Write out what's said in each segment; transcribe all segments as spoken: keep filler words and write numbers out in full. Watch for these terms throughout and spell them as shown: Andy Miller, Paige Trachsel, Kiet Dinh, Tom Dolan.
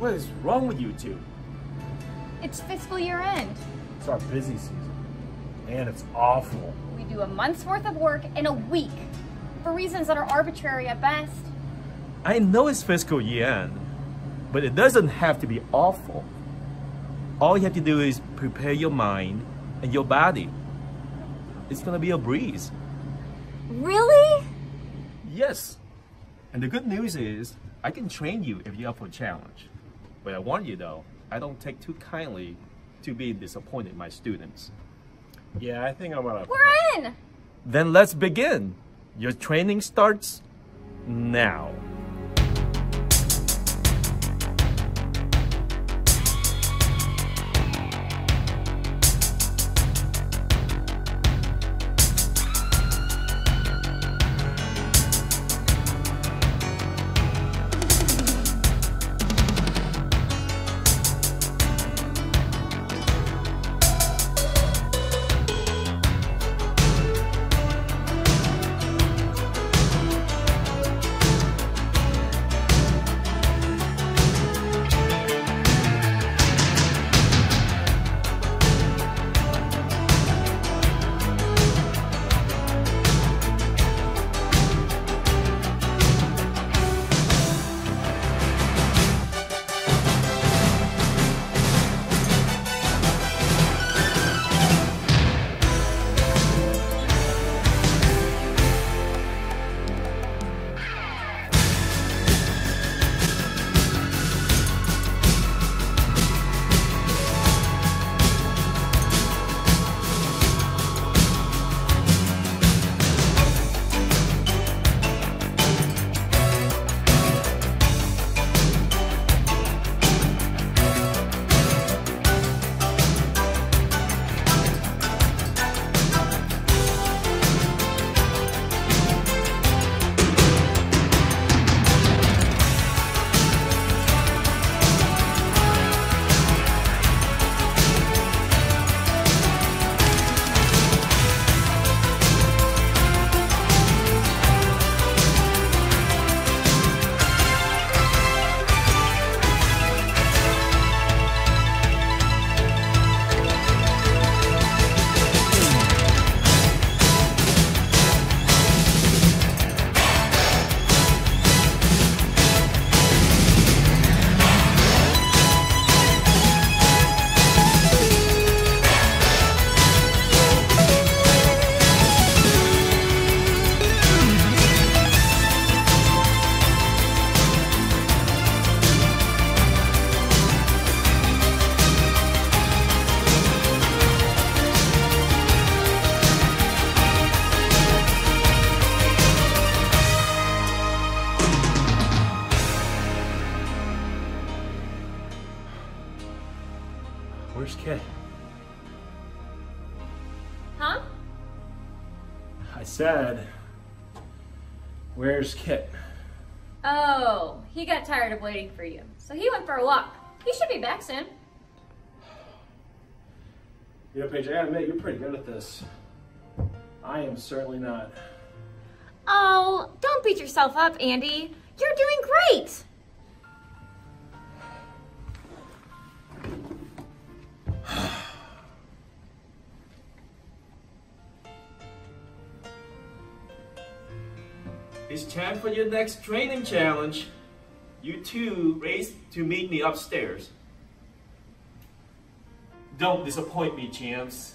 What is wrong with you two? It's fiscal year end. It's our busy season. And it's awful. We do a month's worth of work in a week for reasons that are arbitrary at best. I know it's fiscal year end, but it doesn't have to be awful. All you have to do is prepare your mind and your body. It's gonna be a breeze. Really? Yes. And the good news is, I can train you if you're up for a challenge. But I warn you though, I don't take too kindly to being disappointed in my students. Yeah, I think I'm gonna... We're in! Then let's begin. Your training starts now. Where's Kiet? Huh? I said, where's Kiet? Oh, he got tired of waiting for you, so he went for a walk. He should be back soon. You know, Paige, I gotta admit, you're pretty good at this. I am certainly not. Oh, don't beat yourself up, Andy. You're doing great! It's time for your next training challenge. You two race to meet me upstairs. Don't disappoint me, champs.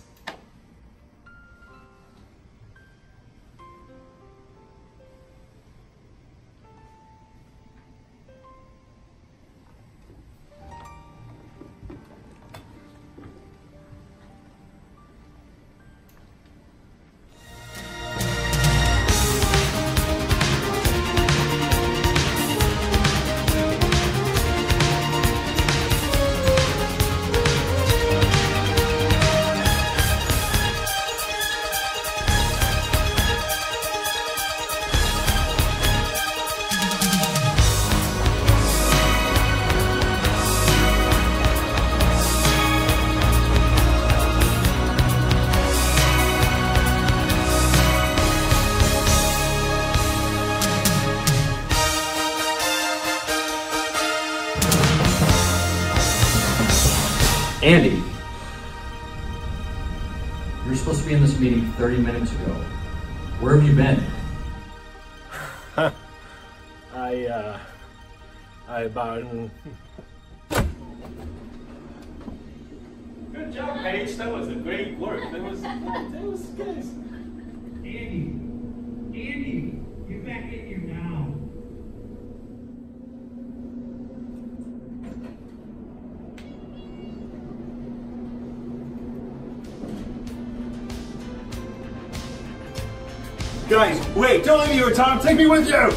Andy, you were supposed to be in this meeting thirty minutes ago. Where have you been? I, uh, I about... Good job, Paige. That was a great work. That was, that was good. Andy, Andy, get back in here now. Guys, wait, don't leave me here, Tom. Take me with you.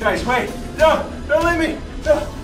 Guys, wait. No, don't leave me. No.